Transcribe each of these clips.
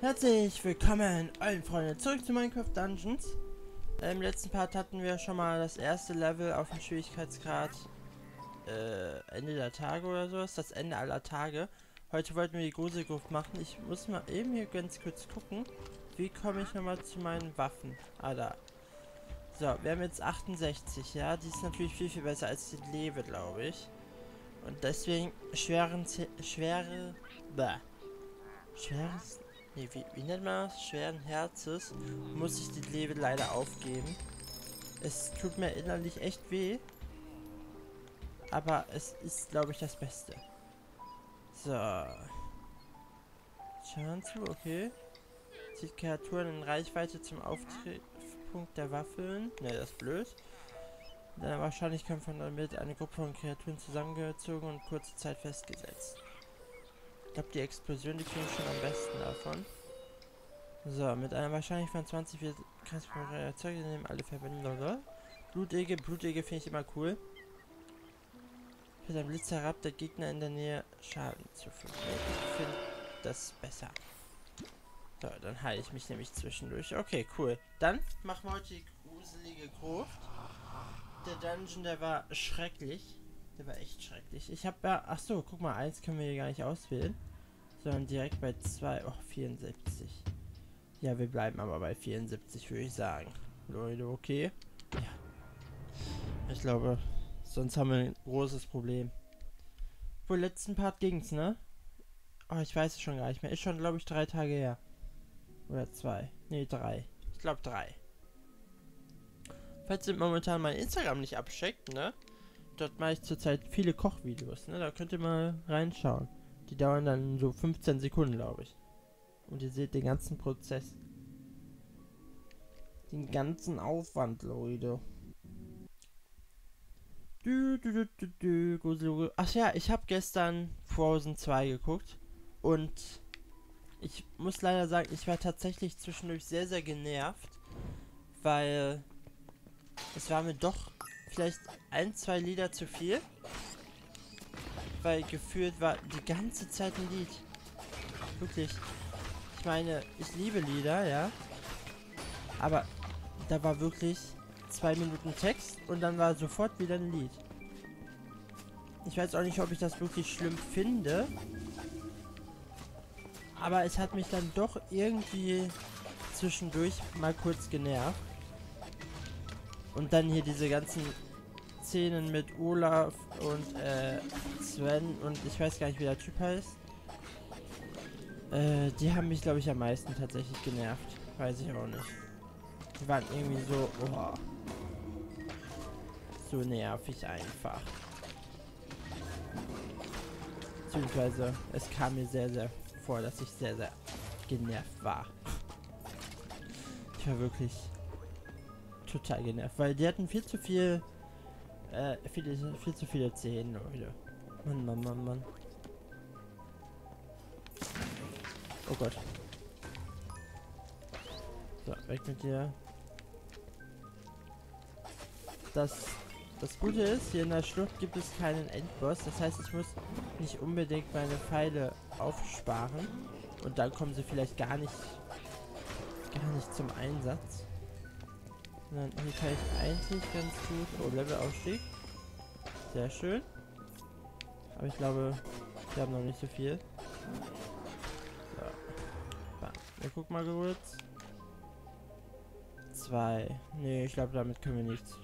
Herzlich willkommen allen Freunden zurück zu Minecraft Dungeons. Im letzten Part hatten wir schon mal das erste Level auf dem Schwierigkeitsgrad Ende der Tage oder sowas, das Ende aller Tage. Heute wollten wir die Gruselgruft machen. Ich muss mal eben hier ganz kurz gucken, wie komme ich nochmal zu meinen Waffen. Ah, da. So, wir haben jetzt 68, ja, die ist natürlich viel, viel besser als die Lebe, glaube ich. Und deswegen wie nennt man das? Schweren Herzes muss ich die Lebe leider aufgeben. Es tut mir innerlich echt weh. Aber es ist, glaube ich, das Beste. So. Chance, okay. Zieht Kreaturen in Reichweite zum Auftrittspunkt der Waffeln. Ne, das ist blöd. Dann wahrscheinlich kann von damit eine Gruppe von Kreaturen zusammengezogen und kurze Zeit festgesetzt. Ich glaube, die Explosion, die klingt schon am besten davon. So, mit einer wahrscheinlich von 20 wird Kreaturen nehmen alle Verbindungen, oder? Blutegel finde ich immer cool. Für den Blitz herab, der Gegner in der Nähe Schaden zufügen. Ich finde das besser. So, dann heile ich mich nämlich zwischendurch. Okay, cool. Dann machen wir heute die gruselige Gruft. Der Dungeon, der war schrecklich. Der war echt schrecklich. Ich habe ja... Achso, guck mal, 1 können wir hier gar nicht auswählen. Sondern direkt bei 2... Och, 74. Ja, wir bleiben aber bei 74, würde ich sagen. Leute, okay? Ja. Ich glaube, sonst haben wir ein großes Problem. Wohl, letzten Part ging's, ne? Oh, ich weiß es schon gar nicht mehr. Ist schon, glaube ich, 3 Tage her. Oder 2. Ne, 3. Ich glaube, 3. Falls ihr momentan mein Instagram nicht abcheckt, ne? Dort mache ich zurzeit viele Kochvideos, ne? Da könnt ihr mal reinschauen. Die dauern dann so 15 Sekunden, glaube ich. Und ihr seht den ganzen Prozess. Den ganzen Aufwand, Leute. Ach ja, ich habe gestern Frozen 2 geguckt. Und ich muss leider sagen, ich war tatsächlich zwischendurch sehr, sehr genervt. Weil... es war mir doch vielleicht 1, 2 Lieder zu viel. Weil gefühlt war die ganze Zeit ein Lied. Wirklich. Ich meine, ich liebe Lieder, ja. Aber da war wirklich 2 Minuten Text und dann war sofort wieder ein Lied. Ich weiß auch nicht, ob ich das wirklich schlimm finde. Aber es hat mich dann doch irgendwie zwischendurch mal kurz genervt. Und dann hier diese ganzen Szenen mit Olaf und Sven und ich weiß gar nicht, wie der Typ heißt. Die haben mich, glaube ich, am meisten tatsächlich genervt. Weiß ich auch nicht. Die waren irgendwie so, oh, so nervig einfach. Beziehungsweise, es kam mir sehr, sehr vor, dass ich sehr, sehr genervt war. Ich war wirklich... total genervt, weil die hatten viel zu viele Szenen, Leute. Mann. Oh Gott. So, weg mit dir. Das Gute ist, hier in der Schlucht gibt es keinen Endboss. Das heißt, ich muss nicht unbedingt meine Pfeile aufsparen. Und dann kommen sie vielleicht gar nicht zum Einsatz. Dann hier kann ich eigentlich ganz gut... Oh, Levelaufstieg. Sehr schön. Aber ich glaube, wir haben noch nicht so viel. So. Bam. Wir gucken mal kurz. 2. Nee, ich glaube, damit können wir nichts.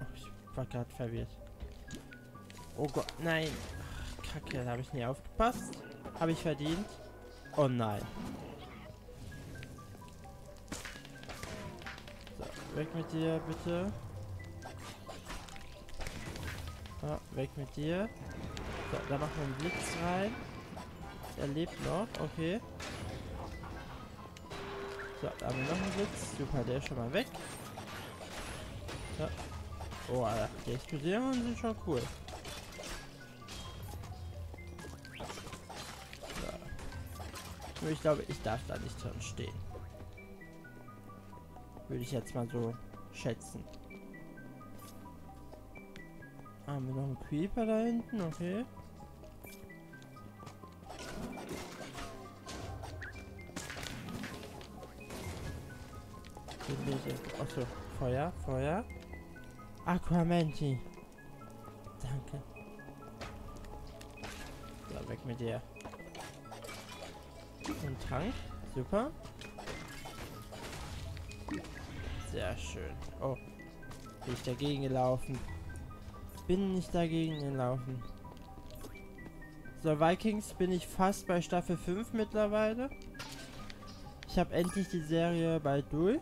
Oh, ich war gerade verwirrt. Oh Gott, nein. Ach, Kacke, da habe ich nie aufgepasst. Habe ich verdient. Oh nein. Weg mit dir, bitte. Ah, weg mit dir. So, da machen wir einen Blitz rein. Er lebt noch, okay. So, da haben wir noch einen Blitz. Super, der ist schon mal weg. Ja. Oh, Alter, die Explodierungen sind schon cool. So. Nur ich glaube, ich darf da nicht dran stehen. Würde ich jetzt mal so schätzen. Haben wir noch einen Creeper da hinten? Okay. Achso, Feuer, Feuer. Aquamenti. Danke. So, weg mit dir. Ein Trank. Super. Sehr schön. Oh. Bin ich dagegen gelaufen. Bin nicht dagegen gelaufen. So, Vikings bin ich fast bei Staffel 5 mittlerweile. Ich habe endlich die Serie bald durch.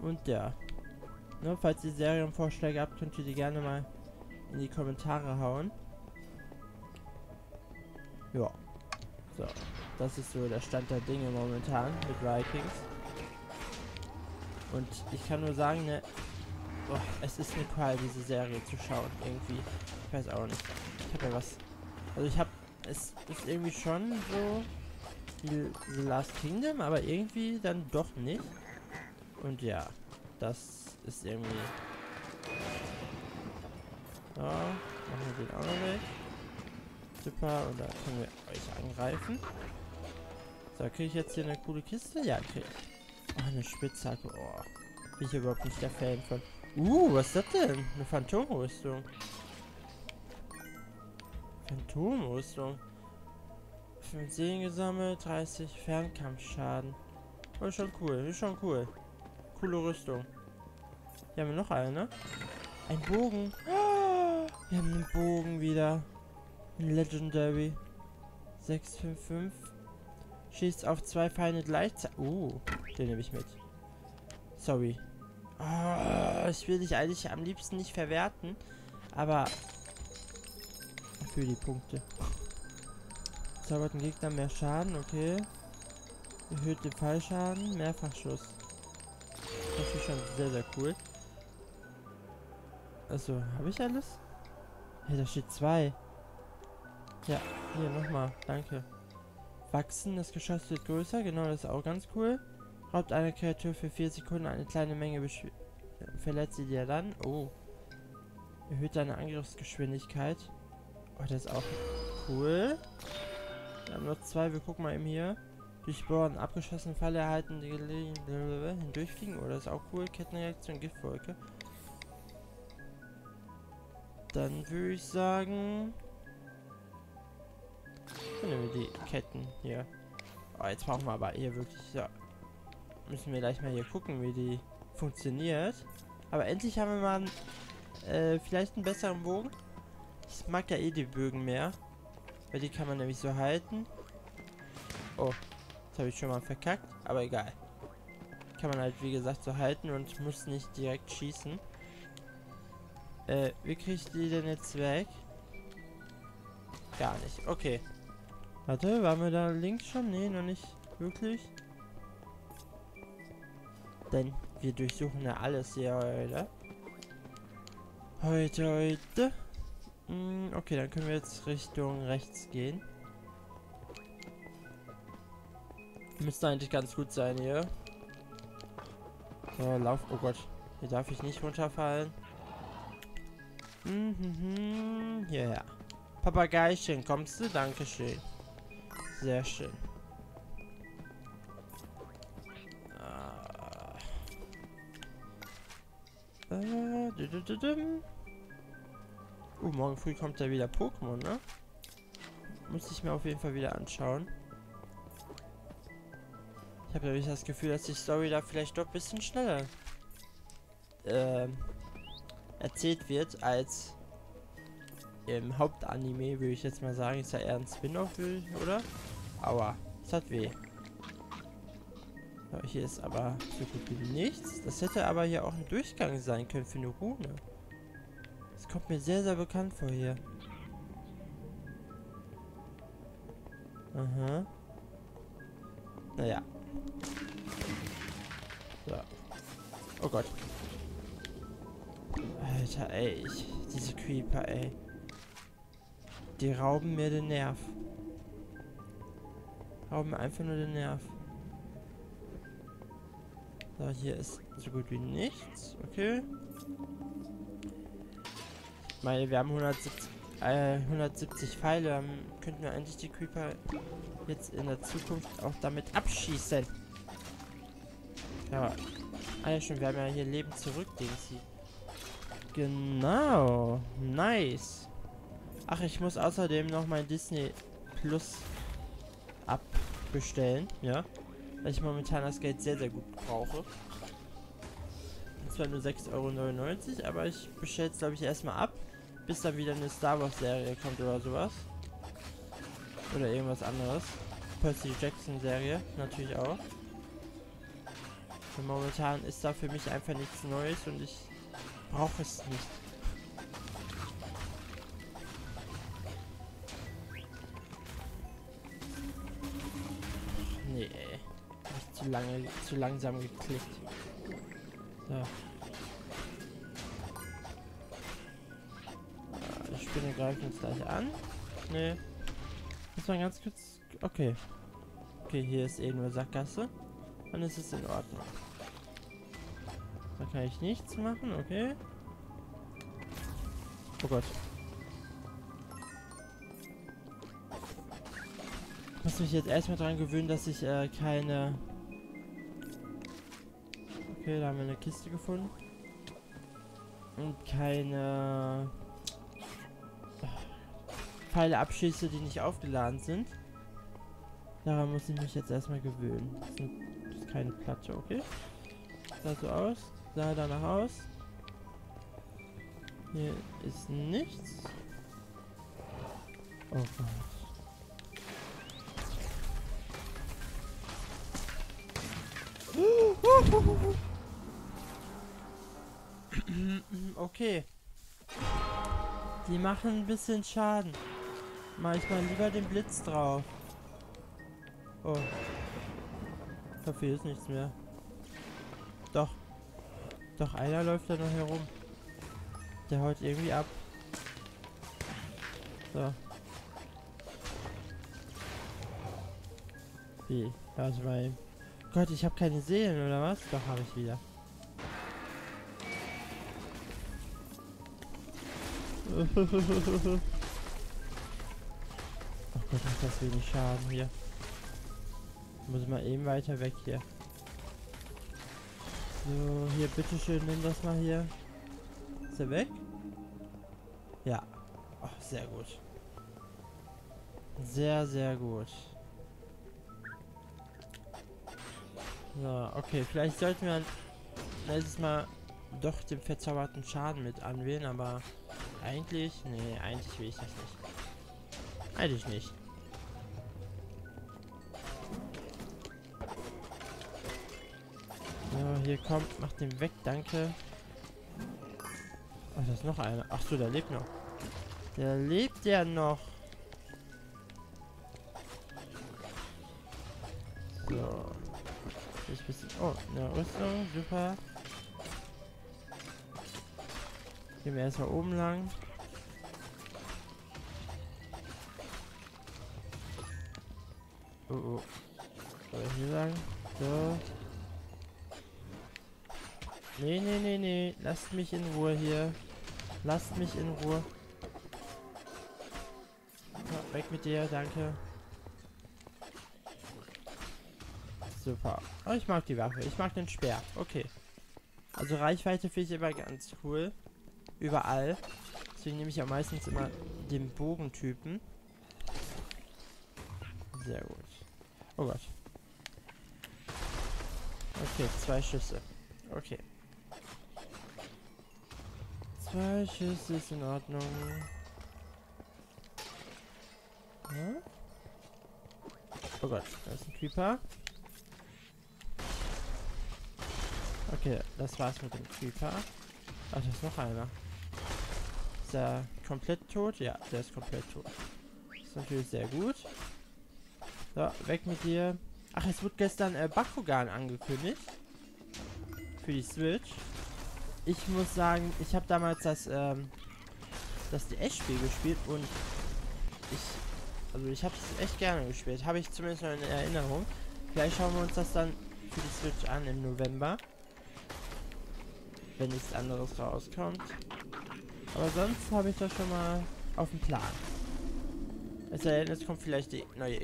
Und ja. Ne, falls ihr Serienvorschläge habt, könnt ihr die gerne mal in die Kommentare hauen. Ja. So. Das ist so der Stand der Dinge momentan mit Vikings. Und ich kann nur sagen, ne, boah, es ist eine Qual, diese Serie zu schauen, irgendwie. Ich weiß auch nicht. Ich habe ja was. Also ich habe, es ist irgendwie schon so wie The Last Kingdom, aber irgendwie dann doch nicht. Und ja, das ist irgendwie. So, machen wir den auch noch weg. Super, und da können wir euch angreifen. So, kriege ich jetzt hier eine coole Kiste? Ja, kriege ich. Oh, eine Spitzhacke. Oh, bin ich überhaupt nicht der Fan von. Was ist das denn? Eine Phantomrüstung. Phantomrüstung. 5 Seelen gesammelt, 30 Fernkampfschaden. Oh, ist schon cool, ist schon cool. Coole Rüstung. Hier haben wir noch eine. Ein Bogen. Oh, wir haben einen Bogen wieder. Ein Legendary. 655. Schießt auf 2 Feinde gleichzeitig. Den nehme ich mit. Sorry. Oh, ich will dich eigentlich am liebsten nicht verwerten. Aber für die Punkte. Zaubert den Gegner mehr Schaden, okay. Erhöht den Fallschaden, Mehrfachschuss. Das ist schon sehr, sehr cool. Also, habe ich alles? Hey, da steht 2. Ja, hier nochmal. Danke. Wachsen, das Geschoss wird größer. Genau, das ist auch ganz cool. Raubt eine Kreatur für 4 Sekunden eine kleine Menge verletzt sie dir dann. Oh. Erhöht deine Angriffsgeschwindigkeit. Oh, das ist auch cool. Wir haben noch 2. Wir gucken mal eben hier. Durchbohren, abgeschossen, Falle erhalten, die Gelegenheit hindurchfliegen. Oh, das ist auch cool. Kettenreaktion, Giftwolke. Dann würde ich sagen, dann nehmen wir die Ketten hier. Oh, jetzt brauchen wir aber hier wirklich. Ja. Müssen wir gleich mal hier gucken, wie die funktioniert. Aber endlich haben wir mal vielleicht einen besseren Bogen. Ich mag ja eh die Bögen mehr. Weil die kann man nämlich so halten. Oh, das habe ich schon mal verkackt. Aber egal. Kann man halt wie gesagt so halten und muss nicht direkt schießen. Wie kriege ich die denn jetzt weg? Gar nicht. Okay. Warte, waren wir da links schon? Nee, noch nicht wirklich. Denn wir durchsuchen ja alles hier heute. Okay, dann können wir jetzt Richtung rechts gehen. Müsste eigentlich ganz gut sein hier. So, lauf. Oh Gott. Hier darf ich nicht runterfallen. Hierher. Papageichen, kommst du? Dankeschön. Sehr schön. Morgen früh kommt ja wieder Pokémon, ne? Muss ich mir auf jeden Fall wieder anschauen. Ich habe nämlich das Gefühl, dass die Story da vielleicht doch ein bisschen schneller erzählt wird als im Hauptanime, würde ich jetzt mal sagen. Ist ja eher ein Spin-off, oder? Aua, es hat weh. So, hier ist aber so gut wie nichts. Das hätte aber hier auch ein Durchgang sein können für eine Rune. Das kommt mir sehr, sehr bekannt vor hier. Aha. Naja. So. Oh Gott. Alter, ey. Diese Creeper, ey. Die rauben mir den Nerv. Rauben mir einfach nur den Nerv. So, hier ist so gut wie nichts. Okay. Ich meine, wir haben 170 Pfeile. Dann könnten wir eigentlich die Creeper jetzt in der Zukunft auch damit abschießen. Ja, alles schon, wir haben ja hier Leben zurück, Dingsi. Genau. Nice. Ach, ich muss außerdem noch mein Disney Plus abbestellen, ja. Weil ich momentan das Geld sehr, sehr gut brauche. Und zwar nur 6,99 €, aber ich bestelle es, glaube ich, erstmal ab, bis dann wieder eine Star Wars Serie kommt oder sowas. Oder irgendwas anderes. Percy Jackson Serie, natürlich auch. Und momentan ist da für mich einfach nichts Neues und ich brauche es nicht. Nee, ey. Ich hab zu langsam geklickt. So. Die Spinne greift uns gleich an. Nee. Muss man ganz kurz... Okay. Okay, hier ist eh nur Sackgasse. Dann ist es in Ordnung. Da kann ich nichts machen, okay. Oh Gott. Ich muss mich jetzt erstmal dran gewöhnen, dass ich keine... Okay, da haben wir eine Kiste gefunden. Und keine... Pfeile abschieße, die nicht aufgeladen sind. Daran muss ich mich jetzt erstmal gewöhnen. Das ist keine Platte, okay. Sah so aus. Sah danach aus. Hier ist nichts. Oh Gott. Okay. Die machen ein bisschen Schaden. Mach ich mal lieber den Blitz drauf. Oh. Dafür ist nichts mehr. Doch. Doch, einer läuft da noch herum. Der haut irgendwie ab. So. Wie? Warte mal. Gott, ich habe keine Seelen, oder was? Doch, habe ich wieder. Oh Gott, macht das wenig Schaden hier. Muss mal eben weiter weg hier. So, hier, bitteschön, nimm das mal hier. Ist er weg? Ja. Oh, sehr gut. Sehr, sehr gut. So, okay, vielleicht sollten wir letztes Mal doch den verzauberten Schaden mit anwählen, aber eigentlich, nee, eigentlich will ich das nicht. Eigentlich nicht. So, hier kommt, macht den weg, danke. Ach, da ist noch einer. Ach so, der lebt noch. Der lebt ja noch. So. Ich bisschen, oh, eine Rüstung, super. Gehen wir erstmal oben lang. Oh, oh. Hier lang. So. Nee, nee, nee, nee. Lasst mich in Ruhe hier. Lasst mich in Ruhe. Ja, weg mit dir, danke. Super. Oh, ich mag die Waffe. Ich mag den Speer. Okay. Also Reichweite finde ich immer ganz cool. Überall. Deswegen nehme ich ja meistens immer den Bogentypen. Sehr gut. Oh Gott. Okay, 2 Schüsse. Okay. 2 Schüsse ist in Ordnung. Ja? Oh Gott, da ist ein Creeper. Okay, das war's mit dem Creeper. Ach, da ist noch einer. Ist er komplett tot? Ja, der ist komplett tot. Ist natürlich sehr gut. So, weg mit dir. Ach, es wurde gestern Bakugan angekündigt. Für die Switch. Ich muss sagen, ich habe damals das DS-Spiel gespielt und ich habe es echt gerne gespielt. Habe ich zumindest noch in Erinnerung. Vielleicht schauen wir uns das dann für die Switch an im November. Wenn nichts anderes rauskommt. Aber sonst habe ich das schon mal auf dem Plan. Es sei denn, es kommt vielleicht die neue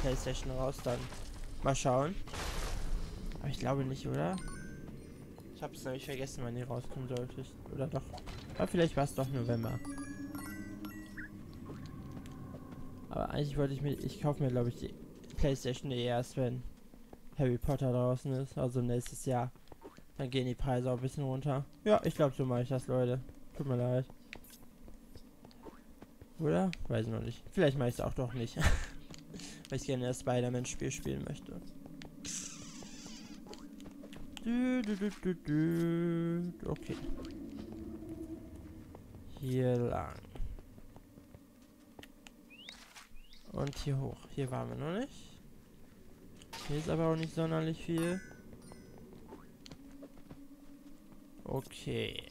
PlayStation raus, dann mal schauen. Aber ich glaube nicht, oder? Ich hab's nämlich vergessen, wann die rauskommen sollte. Oder doch. Aber vielleicht war es doch November. Aber eigentlich wollte ich mir... Ich kaufe mir, glaube ich, die PlayStation erst, wenn Harry Potter draußen ist. Also nächstes Jahr. Dann gehen die Preise auch ein bisschen runter. Ja, ich glaube, so mache ich das, Leute. Tut mir leid. Oder? Weiß ich noch nicht. Vielleicht mache ich es auch doch nicht. Weil ich gerne das Spider-Man-Spiel spielen möchte. Okay. Hier lang. Und hier hoch. Hier waren wir noch nicht. Hier ist aber auch nicht sonderlich viel. Okay.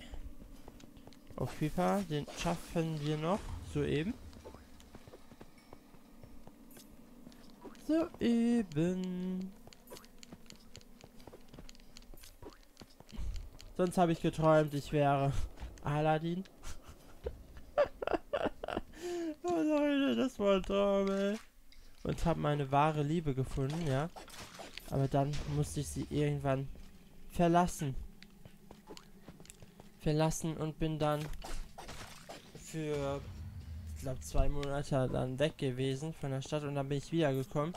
Auf FIFA, den schaffen wir noch. Soeben. Soeben. Sonst habe ich geträumt, ich wäre Aladdin. Oh Leute, das war ein Traum, ey. Und habe meine wahre Liebe gefunden, ja. Aber dann musste ich sie irgendwann verlassen. Verlassen und bin dann für, ich glaube, 2 Monate dann weg gewesen von der Stadt. Und dann bin ich wiedergekommen.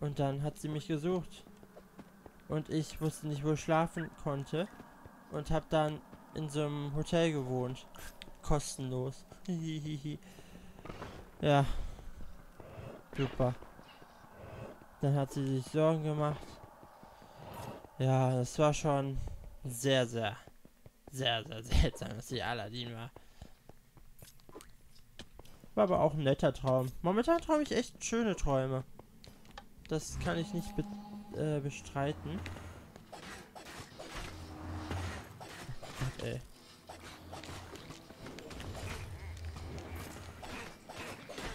Und dann hat sie mich gesucht. Und ich wusste nicht, wo ich schlafen konnte. Und habe dann in so einem Hotel gewohnt. Kostenlos. Ja. Super. Dann hat sie sich Sorgen gemacht. Ja, das war schon sehr, sehr, sehr, sehr seltsam, dass sie Aladdin war. War aber auch ein netter Traum. Momentan träume ich echt schöne Träume. Das kann ich nicht bestreiten. Ey.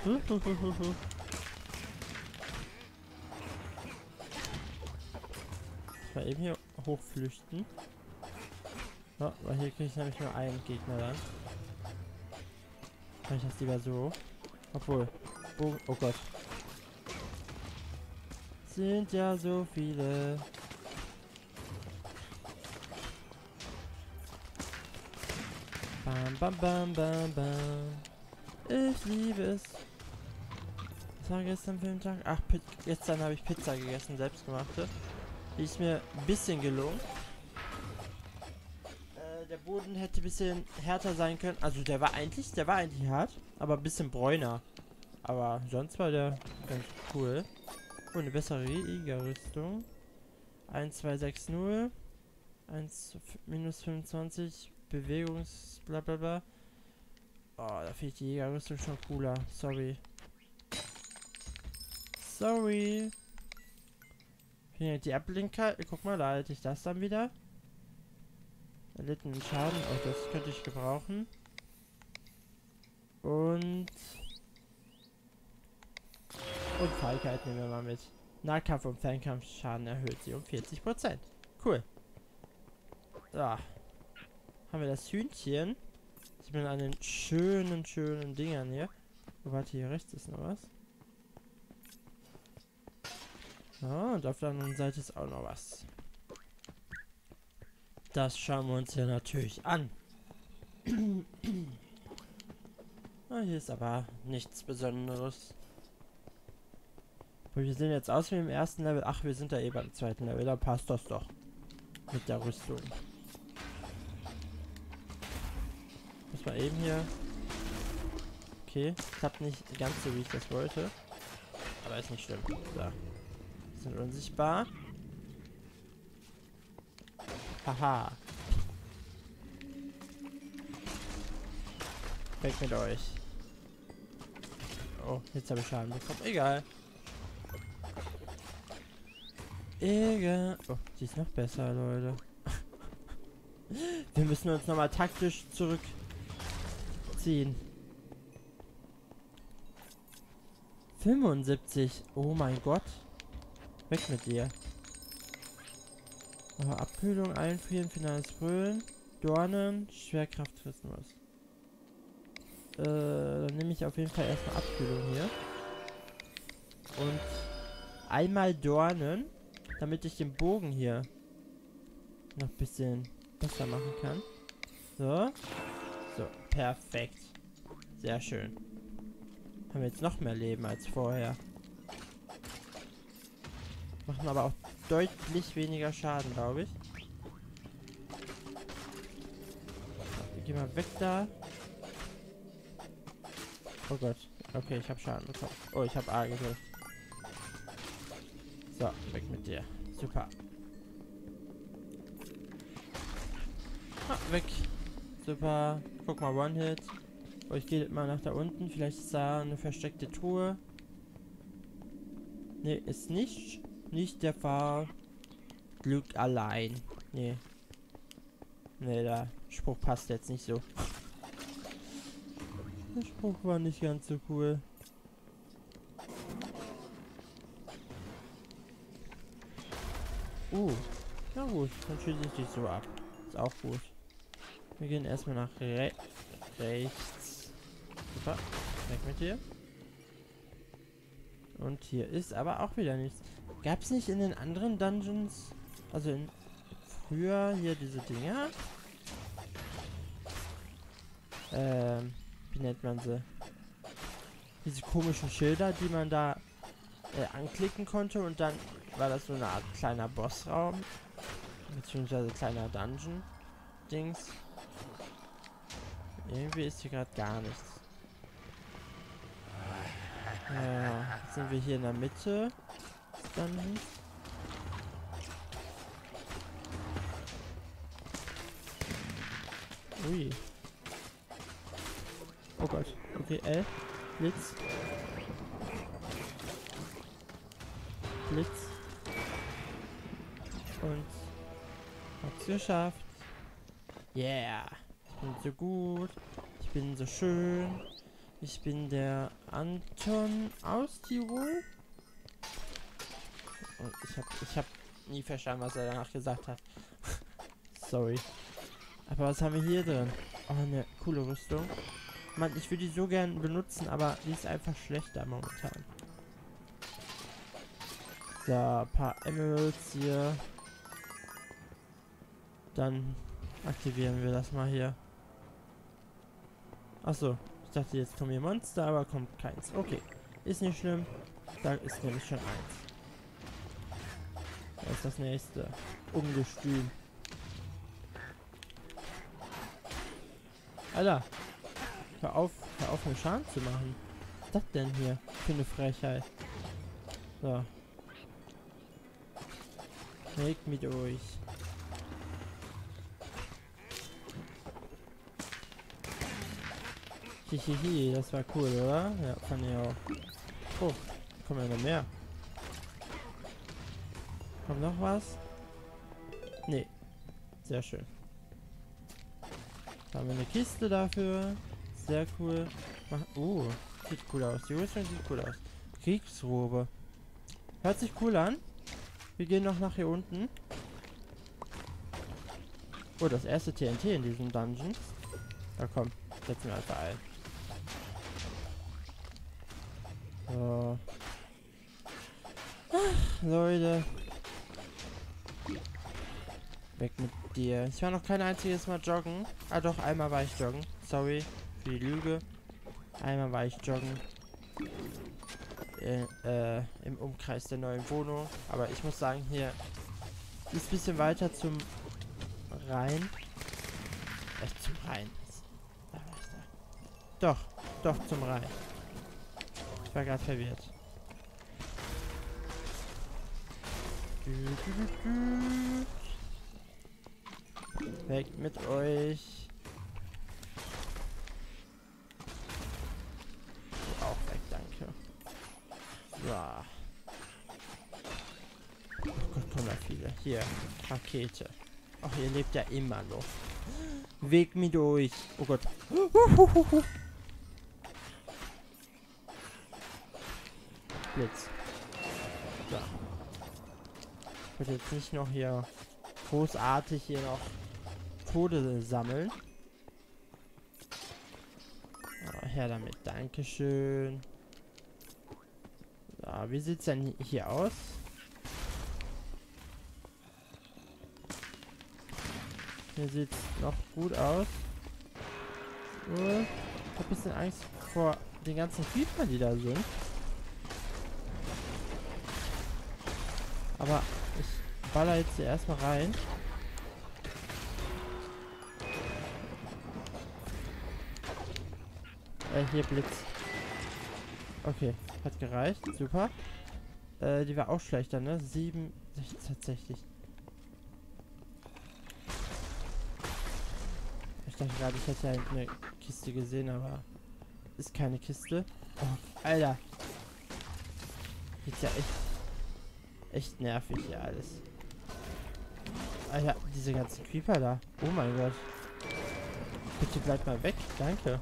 Ich war eben hier hochflüchten. Ja, weil hier kriege ich nämlich nur einen Gegner dann. Kann ich das lieber so? Obwohl. Oh Gott. Sind ja so viele. Bam, bam, bam, bam, bam. Ich liebe es. Was war gestern für den Tag? Ach, gestern habe ich Pizza gegessen, selbstgemachte. Die ist mir ein bisschen gelungen. Der Boden hätte ein bisschen härter sein können. Also der war eigentlich hart, aber ein bisschen bräuner. Aber sonst war der ganz cool. Und eine bessere Rüstung. 1260. 1-25. Bewegungs... blablabla. Oh, da finde ich die Jägerrüstung schon cooler. Sorry. Sorry. Hier die Ablenker. Guck mal, da hätte ich das dann wieder. Erlitten Schaden. Oh, das könnte ich gebrauchen. Und Feigheit nehmen wir mal mit. Nahkampf und Fernkampf Schaden erhöht sie um 40%. Cool. Da. Haben wir das Hühnchen. Ich bin an den schönen, schönen Dingern hier. Oh, warte, hier rechts ist noch was. Ah, und auf der anderen Seite ist auch noch was. Das schauen wir uns ja natürlich an. Ah, hier ist aber nichts Besonderes. Wir sehen jetzt aus wie im ersten Level. Ach, wir sind da eh beim zweiten Level. Da passt das doch. Mit der Rüstung. Muss man eben hier... Okay, klappt nicht ganz so, wie ich das wollte. Aber ist nicht schlimm. Da. Sind unsichtbar. Haha. Weg mit euch. Oh, jetzt habe ich Schaden bekommen. Egal. Egal. Oh, die ist noch besser, Leute. Wir müssen uns nochmal taktisch zurückziehen. 75. Oh mein Gott. Weg mit dir. Oh, Abkühlung, Einfrieren, finales Brüllen, Dornen, Schwerkraft, Christmas. Dann nehme ich auf jeden Fall erstmal Abkühlung hier. Und einmal Dornen. damit ich den Bogen hier noch ein bisschen besser machen kann. So. So, perfekt. Sehr schön. Haben wir jetzt noch mehr Leben als vorher. Machen aber auch deutlich weniger Schaden, glaube ich. Wir gehen mal weg da. Oh Gott. Okay, ich habe Schaden bekommen. Oh, ich habe A gedrückt. So, weg mit dir. Super. Ah, weg. Super. Guck mal, One-Hit. Oh, ich gehe mal nach da unten. Vielleicht ist da eine versteckte Truhe. Ne, ist nicht. Nicht der Fall. Glück allein. Nee. Nee, der Spruch passt jetzt nicht so. Der Spruch war nicht ganz so cool. Na gut, dann schieße ich dich so ab. Ist auch gut. Wir gehen erstmal nach rechts. Super, weg mit dir. Und hier ist aber auch wieder nichts. Gab es nicht in den anderen Dungeons, also in früher hier diese Dinger? Wie nennt man sie? Diese komischen Schilder, die man da anklicken konnte und dann war das so eine Art kleiner Bossraum. Beziehungsweise kleiner Dungeon-Dings. Irgendwie ist hier gerade gar nichts. Ja, jetzt sind wir hier in der Mitte. Dungeons. Ui. Oh Gott. Okay, L. Blitz. Blitz. Und hab's geschafft. Yeah. Ich bin so gut. Ich bin so schön. Ich bin der Anton aus Tirol. Und ich hab nie verstanden, was er danach gesagt hat. Sorry. Aber was haben wir hier drin? Oh, eine coole Rüstung. Mann, ich würde die so gern benutzen, aber die ist einfach schlechter momentan. So, ein paar Emeralds hier. Dann aktivieren wir das mal hier. Achso, ich dachte jetzt kommen hier Monster, aber kommt keins. Okay, ist nicht schlimm. Da ist nämlich schon eins. Da ist das nächste. Ungestüm. Alter, hör auf mir Schaden zu machen. Was ist das denn hier für eine Frechheit? So. Legt mich durch. Hihihi, das war cool, oder? Ja, fand ich auch. Oh, kommen ja noch mehr. Kommt noch was? Nee. Sehr schön. Da haben wir eine Kiste dafür. Sehr cool. Oh, sieht cool aus. Die Rüstung sieht cool aus. Kriegsrobe. Hört sich cool an. Wir gehen noch nach hier unten. Oh, das erste TNT in diesem Dungeon. Na komm. Setzen wir einfach ein. So. Ach, Leute. Weg mit dir. Ich war noch kein einziges Mal joggen. Ah doch, einmal war ich joggen. Sorry für die Lüge. Einmal war ich joggen. Im Umkreis der neuen Wohnung. Aber ich muss sagen, hier ist ein bisschen weiter zum Rhein. Zum Rhein. Doch, zum Rhein. Ich war gerade verwirrt. Weg mit euch. Ich auch weg, danke. Ja. Oh Gott, komm mal viele. Hier, Rakete. Ach, ihr lebt ja immer noch. Weg mit euch. Oh Gott. Blitz. So. Ich will jetzt nicht noch hier großartig hier noch Tode sammeln. Oh, her damit. Dankeschön. So, wie sieht's denn hier aus? Hier sieht es noch gut aus. Ich hab ein bisschen Angst vor den ganzen Viechern, die da sind. Aber ich baller jetzt hier erstmal rein. Hier Blitz. Okay, hat gereicht. Super. Die war auch schlechter, ne? 7, 6 tatsächlich. Ich dachte gerade, ich hätte ja eine Kiste gesehen, aber ist keine Kiste. Oh, Alter. Ist ja echt nervig hier alles. Alter, diese ganzen Creeper da. Oh mein Gott. Bitte bleib mal weg. Danke.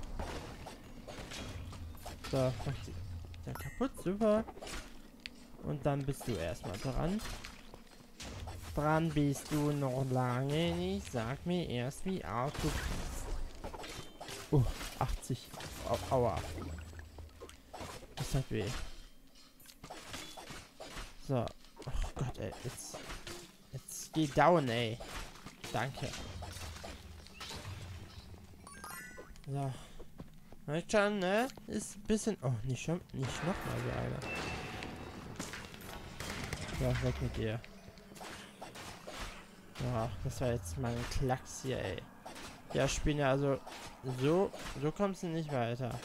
So, macht sie dann kaputt. Super. Und dann bist du erstmal dran. Dran bist du noch lange nicht. Sag mir erst, wie arg du bist. Oh, 80. Aua. Das hat weh. So. Oh Gott, ey. Jetzt geh down, ey. Danke. So. Halt schon, ne? Ist ein bisschen... Oh, nicht nochmal so einer. Ja, weg mit dir. Ja, das war jetzt mal ein Klacks hier, ey. Ja, spielen ja also... So kommst du nicht weiter.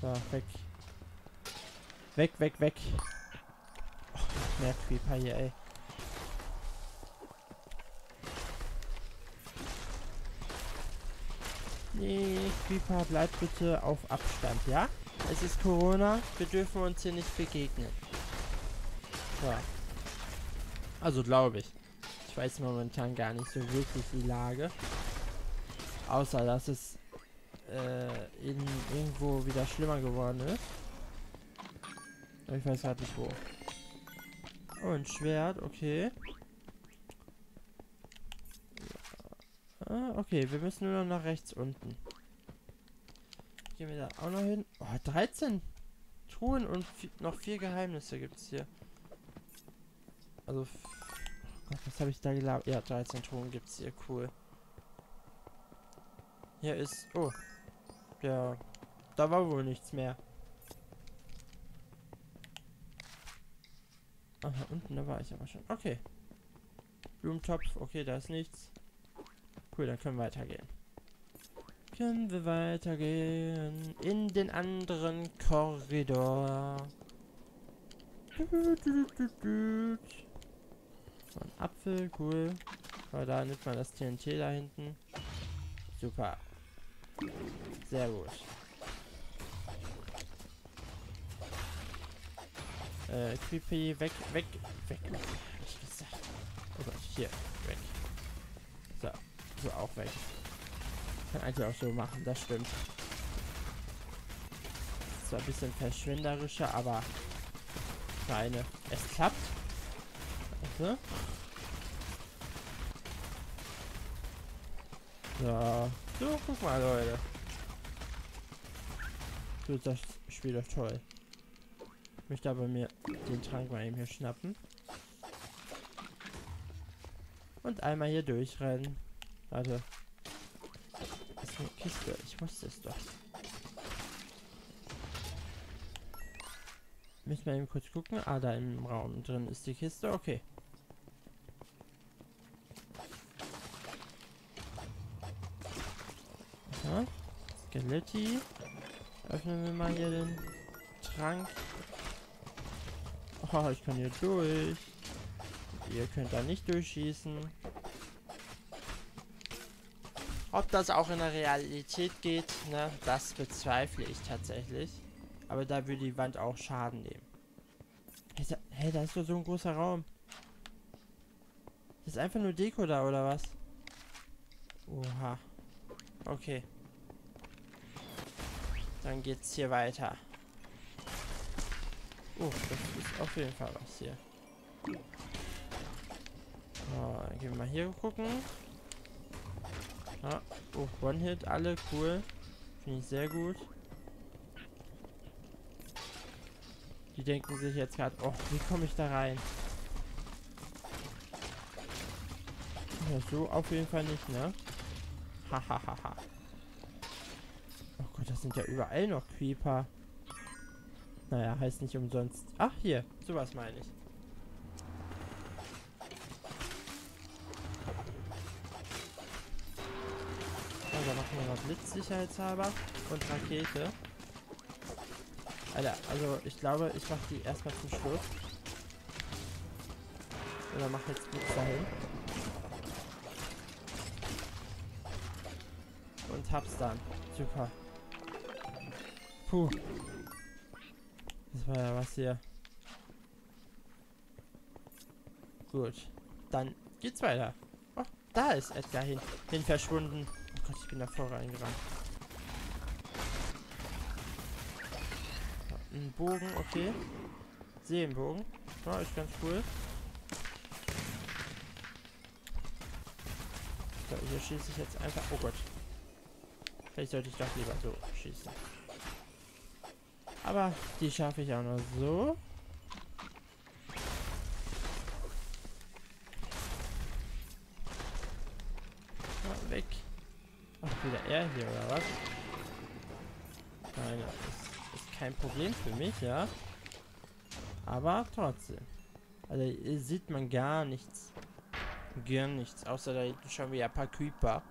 So, weg. Weg. Oh, mehr Creeper hier, ey. Nee, Creeper, bleibt bitte auf Abstand, ja? Es ist Corona, wir dürfen uns hier nicht begegnen. So. Also glaube ich. Ich weiß momentan gar nicht so wirklich die Lage. Außer, dass es irgendwo wieder schlimmer geworden ist. Ich weiß halt nicht wo. Oh, ein Schwert, okay. Okay, wir müssen nur noch nach rechts unten. Gehen wir da auch noch hin. Oh, 13 Truhen und noch 4 Geheimnisse gibt es hier. Also, oh Gott, was habe ich da gelabert? Ja, 13 Truhen gibt es hier, cool. Hier ist, oh, ja, da war wohl nichts mehr. Ah, da unten, da war ich aber schon. Okay. Blumentopf, okay, da ist nichts. Cool, dann können wir weitergehen. In den anderen Korridor. So ein Apfel, cool. Aber da nimmt man das TNT da hinten. Super. Sehr gut. Creepy, weg. Hab ich gesagt. Oh Gott, hier, weg. Auch weg. Kann eigentlich auch so machen, das stimmt. Ist zwar ein bisschen verschwenderischer, aber keine. Es klappt. Also. So. So, guck mal, Leute. So, das Spiel doch toll. Ich möchte aber mir den Trank mal eben hier schnappen. Und einmal hier durchrennen. Warte. Das ist eine Kiste. Ich wusste es doch. Müssen wir eben kurz gucken. Ah, da im Raum drin ist die Kiste. Okay. Aha. Skeletti. Öffnen wir mal hier den Trank. Oh, ich kann hier durch. Ihr könnt da nicht durchschießen. Ob das auch in der Realität geht, ne, das bezweifle ich tatsächlich. Aber da würde die Wand auch Schaden nehmen. Hey, da ist doch so ein großer Raum. Das ist einfach nur Deko da, oder was? Oha. Okay. Dann geht's hier weiter. Oh, das ist auf jeden Fall was hier. Oh, dann gehen wir mal hier gucken. Ah, oh, One-Hit, alle, cool. Finde ich sehr gut. Die denken sich jetzt gerade, oh, wie komme ich da rein? Ja, so auf jeden Fall nicht, ne? Hahaha. Oh Gott, das sind ja überall noch Creeper. Naja, heißt nicht umsonst. Ach, hier. Sowas meine ich. Also machen wir mal Blitzsicherheitshalber und Rakete. Alter, also ich glaube, ich mache die erstmal zum Schluss. Oder mach jetzt Blitz dahin. Und hab's dann. Super. Puh. Das war ja was hier. Gut. Dann geht's weiter. Oh, da ist Edgar hin verschwunden. Oh Gott, ich bin davor reingerannt. Ein Bogen, okay. Seelenbogen. Ja, ist ganz cool. So, hier schieße ich jetzt einfach. Oh Gott. Vielleicht sollte ich doch lieber so schießen. Aber die schaffe ich auch nur so. Ja, weg. Ach, wieder er hier, oder was? Nein, das ist kein Problem für mich, ja. Aber trotzdem. Also hier sieht man gar nichts. Gar nichts. Außer da hinten schon wieder ein paar Creeper.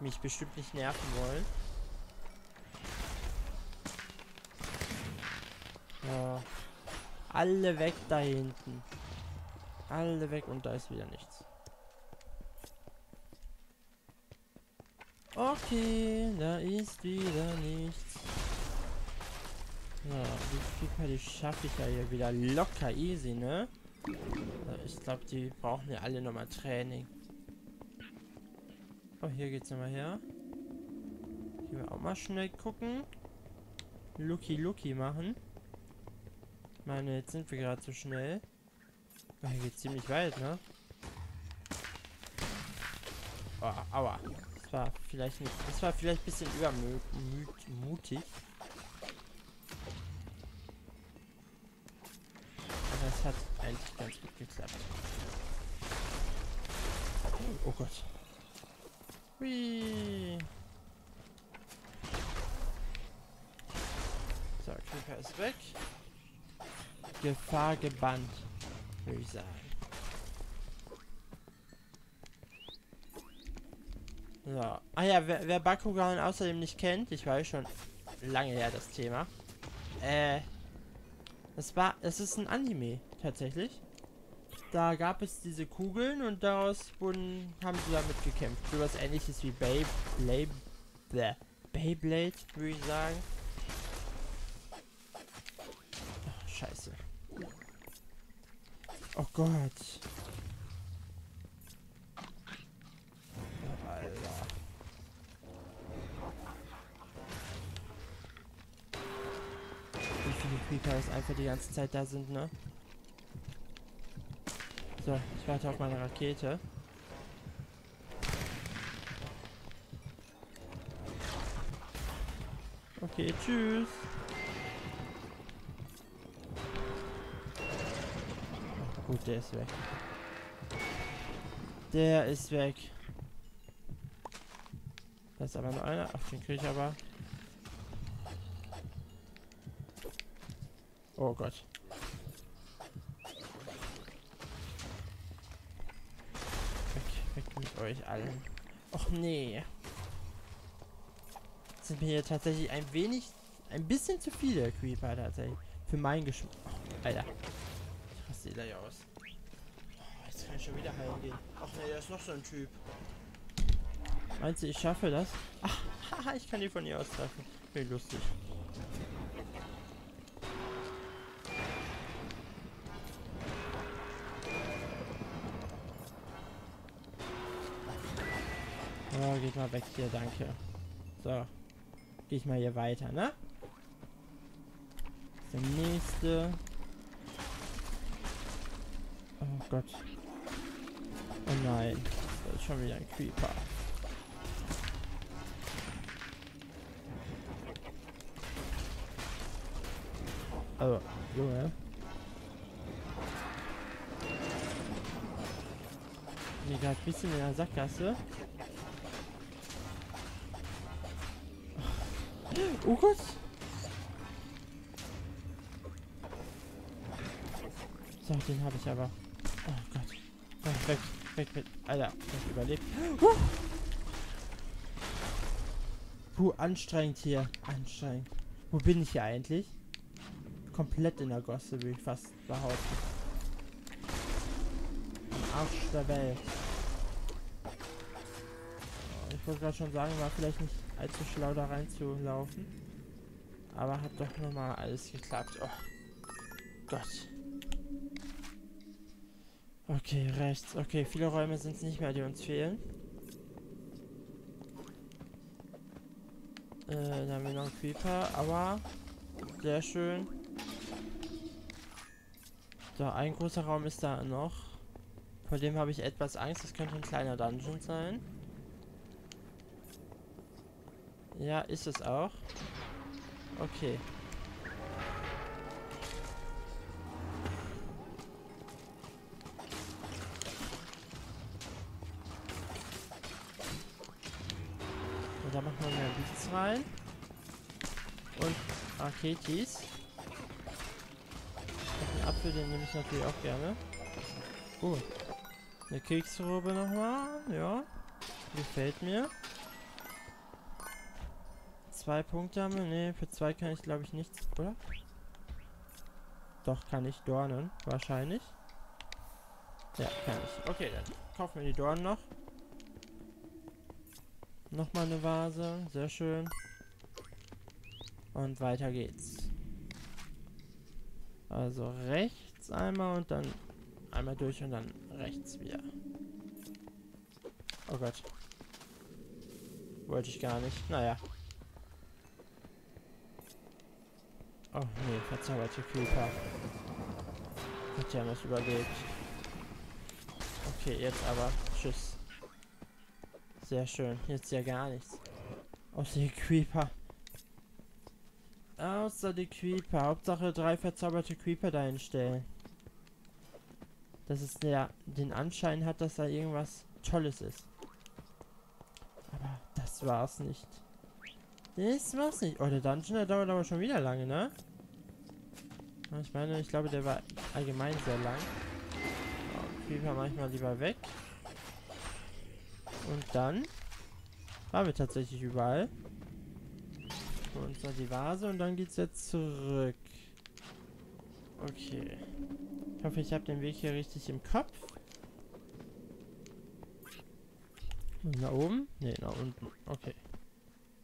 Die mich bestimmt nicht nerven wollen. Ja. Alle weg da hinten. Alle weg und da ist wieder nichts. Okay, da ist wieder nichts. Ja, die Creeper, die schaffe ich ja hier wieder locker easy, ne? Ich glaube, die brauchen ja alle nochmal Training. Oh, hier geht's nochmal her. Hier wir auch mal schnell gucken. Lucky machen. Ich meine, jetzt sind wir gerade so schnell. Oh, hier geht's ziemlich weit, ne? Oh, aua. Das war vielleicht nicht. Das war vielleicht ein bisschen übermutig. Aber es hat eigentlich ganz gut geklappt. Oh Gott. Hui. So, Creeper ist weg. Gefahr gebannt, würde ich sagen. So. Ah ja, wer Bakugan außerdem nicht kennt, ich weiß schon lange her das Thema. Es ist ein Anime, tatsächlich. Da gab es diese Kugeln und daraus haben sie damit gekämpft. So was ähnliches wie Bayblade, würde ich sagen. Ach, scheiße. Oh Gott. Alter. Wie viele Creeper es einfach die ganze Zeit da sind, ne? So, ich warte auf meine Rakete. Okay, tschüss. Gut, der ist weg. Der ist weg. Da ist aber noch einer. Ach, den krieg ich aber. Oh Gott. Weg mit euch allen. Och nee. Das sind mir hier tatsächlich ein bisschen zu viele Creeper tatsächlich. Für meinen Geschmack. Oh, Alter. Sieht er ja aus. Oh, jetzt kann ich schon wieder heilen gehen. Ach ne, da ist noch so ein Typ. Meinst du, ich schaffe das? Ach, haha, ich kann die von hier aus treffen. Wie lustig. Oh, geht mal weg hier, danke. So. Geh ich mal hier weiter, ne? Der nächste. Oh Gott. Oh nein. Da ist schon wieder ein Creeper. Also, Junge. Wie gerade ein bisschen in der Sackgasse. Oh Gott. So, den habe ich aber. Oh Gott. Oh, weg, weg, weg. Alter, ich überlebt. Puh, anstrengend hier. Anstrengend. Wo bin ich hier eigentlich? Komplett in der Gosse, würde ich fast behaupten. Am Arsch der Welt. Ich wollte gerade schon sagen, war vielleicht nicht allzu schlau da reinzulaufen. Aber hat doch nochmal alles geklappt. Oh Gott. Okay, rechts. Okay, viele Räume sind es nicht mehr, die uns fehlen. Da haben wir noch einen Creeper, aber sehr schön. So, ein großer Raum ist da noch. Vor dem habe ich etwas Angst. Das könnte ein kleiner Dungeon sein. Ja, ist es auch. Okay. Und da machen wir mehr Beats rein. Und Raketis. Den Apfel, den nehme ich natürlich auch gerne. Oh. Eine Keksrobe nochmal. Ja. Gefällt mir. 2 Punkte haben wir. Ne, für 2 kann ich glaube ich nichts, oder? Doch, kann ich Dornen. Wahrscheinlich. Ja, kann ich. Okay, dann kaufen wir die Dornen noch. Nochmal eine Vase. Sehr schön. Und weiter geht's. Also rechts einmal und dann einmal durch und dann rechts wieder. Oh Gott. Wollte ich gar nicht. Naja. Oh ne, verzauberte Creeper. Hat ja nicht überlebt. Okay, jetzt aber. Tschüss. Sehr schön. Jetzt ja gar nichts. Außer die Creeper. Außer die Creeper. Hauptsache 3 verzauberte Creeper dahinstellen. Dass es den Anschein hat, dass da irgendwas Tolles ist. Aber das war's nicht. Das war's nicht. Oh, der Dungeon, der dauert aber schon wieder lange, ne? Ich meine, ich glaube, der war allgemein sehr lang. Oh, Creeper manchmal lieber weg. Und dann waren wir tatsächlich überall. Und dann die Vase und dann geht's jetzt zurück. Okay. Ich hoffe, ich habe den Weg hier richtig im Kopf. Und nach oben? Ne, nach unten. Okay.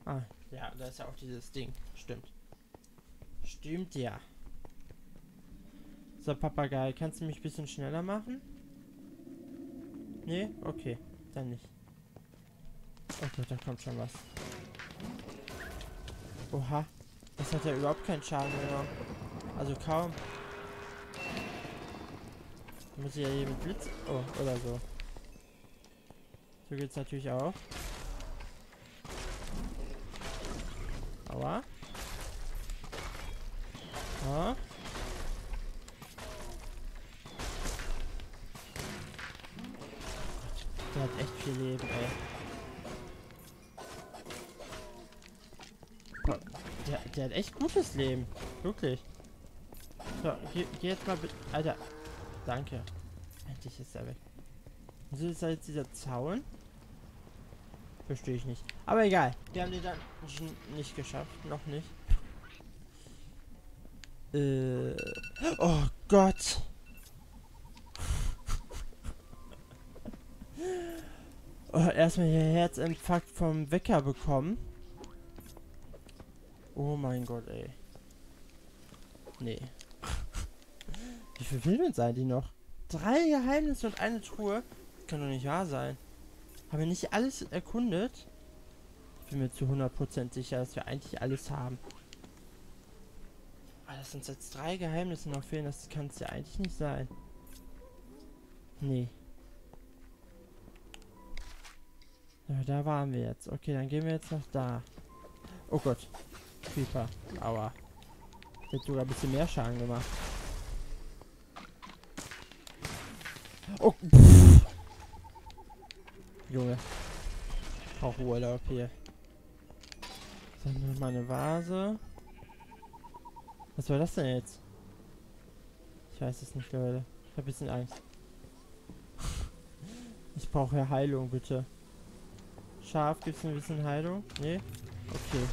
Ah, ja, da ist ja auch dieses Ding. Stimmt. Stimmt, ja. So, Papagei, kannst du mich ein bisschen schneller machen? Nee? Okay, dann nicht. Okay, da kommt schon was. Oha, das hat ja überhaupt keinen Schaden genommen. Also kaum. Da muss ich ja hier mit Blitz... Oh, oder so. So geht's natürlich auch. Aua. Ah. Der hat echt viel Leben, ey. Der hat echt gutes Leben. Wirklich. So, geh jetzt mal bitte. Alter. Danke. Endlich ist er weg. Wieso ist da jetzt dieser Zaun? Verstehe ich nicht. Aber egal. Wir haben den dann nicht geschafft. Noch nicht. Oh Gott. Oh, erstmal hier Herzinfarkt vom Wecker bekommen. Oh mein Gott, ey. Nee. Wie viele Filme seien die noch? 3 Geheimnisse und eine Truhe? Das kann doch nicht wahr sein. Haben wir nicht alles erkundet? Ich bin mir zu 100% sicher, dass wir eigentlich alles haben. Aber das sind jetzt 3 Geheimnisse noch fehlen, das kann es ja eigentlich nicht sein. Nee. Ja, da waren wir jetzt. Okay, dann gehen wir jetzt nach da. Oh Gott. Creeper. Aua. Der hat sogar ein bisschen mehr Schaden gemacht. Oh. Pff. Junge. Auch Urlaub hier. Dann noch mal eine Vase. Was war das denn jetzt? Ich weiß es nicht, Leute. Ich habe ein bisschen Angst. Ich brauche ja Heilung, bitte. Scharf, gibt es ein bisschen Heilung? Nee? Okay.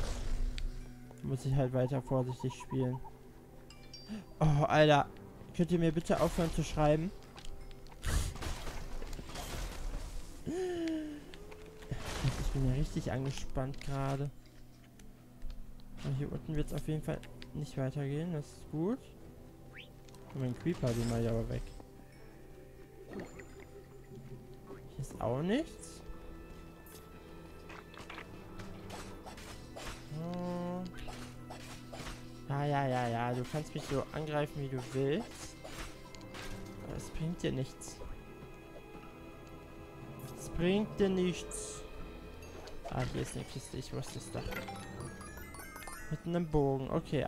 Muss ich halt weiter vorsichtig spielen. Oh, Alter. Könnt ihr mir bitte aufhören zu schreiben? Ich bin ja richtig angespannt gerade. Hier unten wird es auf jeden Fall nicht weitergehen. Das ist gut. Und mein Creeper, den mache ich aber weg. Hier ist auch nichts. Oh. Ja. Du kannst mich so angreifen, wie du willst. Aber es bringt dir nichts. Es bringt dir nichts. Ah, hier ist eine Kiste. Ich muss das Dach. Mit einem Bogen. Okay,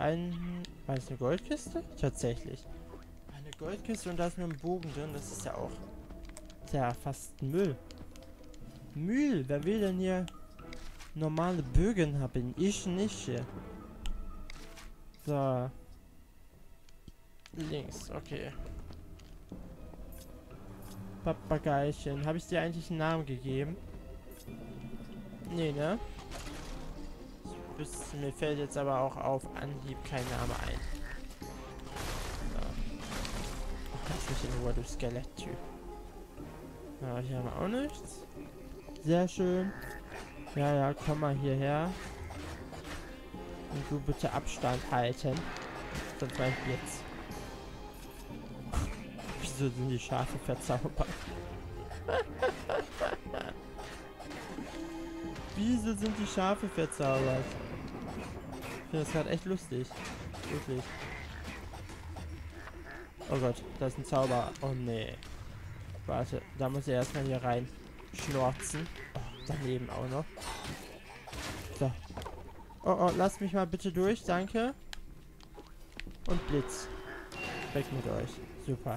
war das eine Goldkiste? Tatsächlich. Eine Goldkiste und da ist nur ein Bogen drin. Das ist ja auch... Tja, fast Müll. Müll? Wer will denn hier normale Bögen haben? Ich nicht hier. So. Links, okay. Papageilchen. Habe ich dir eigentlich einen Namen gegeben? Nee, ne? Mir fällt jetzt aber auch auf Anhieb kein Name ein. Lass mich in Ruhe, du Skelett-Typ. Ja, hier haben wir auch nichts. Sehr schön. Ja, komm mal hierher. Und du bitte Abstand halten. Sonst reicht jetzt. Wieso sind die Schafe verzaubert? Wieso sind die Schafe verzaubert? Ich finde das gerade echt lustig. Wirklich. Oh Gott, da ist ein Zauber. Oh nee. Warte, da muss er erstmal hier rein schnorzen. Oh, daneben auch noch. So. Oh, lasst mich mal bitte durch, danke. Und Blitz. Weg mit euch. Super.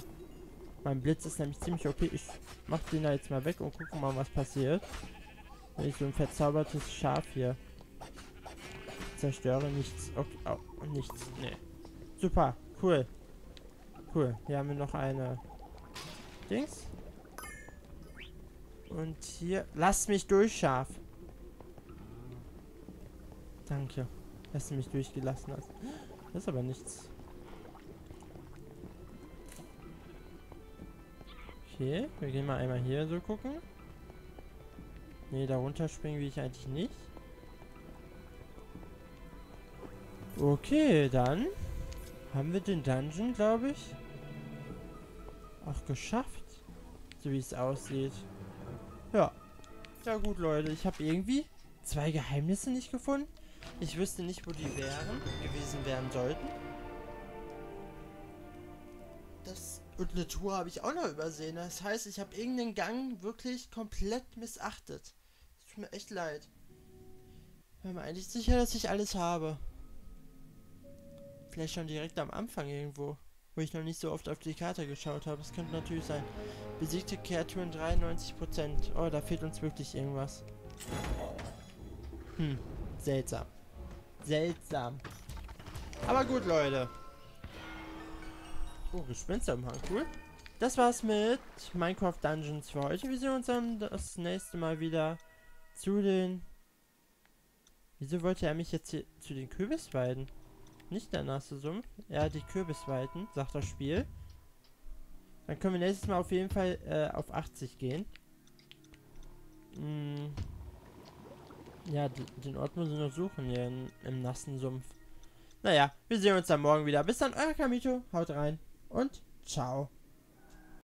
Mein Blitz ist nämlich ziemlich OP. Ich mach den da jetzt mal weg und gucke mal, was passiert. Wenn ich so ein verzaubertes Schaf hier zerstöre, nichts. Okay, oh, nichts. Nee. Super, cool. Cool. Hier haben wir noch eine Dings. Und hier. Lass mich durch, Schaf. Danke, dass du mich durchgelassen hast. Das ist aber nichts. Okay, wir gehen mal einmal hier so gucken. Ne, da runterspringen will ich eigentlich nicht. Okay, dann haben wir den Dungeon, glaube ich, auch geschafft. So wie es aussieht. Ja. Ja gut, Leute. Ich habe irgendwie 2 Geheimnisse nicht gefunden. Ich wüsste nicht, wo die gewesen wären sollten. Und eine Tour habe ich auch noch übersehen. Das heißt, ich habe irgendeinen Gang wirklich komplett missachtet. Tut mir echt leid. Ich bin mir eigentlich sicher, dass ich alles habe. Vielleicht schon direkt am Anfang irgendwo, wo ich noch nicht so oft auf die Karte geschaut habe. Es könnte natürlich sein. Besiegte Kreaturen 93%. Oh, da fehlt uns wirklich irgendwas. Hm, seltsam. Seltsam. Aber gut, Leute. Oh, Gespenster im Hang, cool. Das war's mit Minecraft Dungeons für heute. Wir sehen uns dann das nächste Mal wieder zu den... Wieso wollte er mich jetzt hier zu den Kürbisweiden? Nicht der nasse Sumpf. Ja, die Kürbisweiden, sagt das Spiel. Dann können wir nächstes Mal auf jeden Fall auf 80 gehen. Ja, den Ort müssen wir noch suchen hier im nassen Sumpf. Naja, wir sehen uns dann morgen wieder. Bis dann, euer Kamito. Haut rein. Und ciao.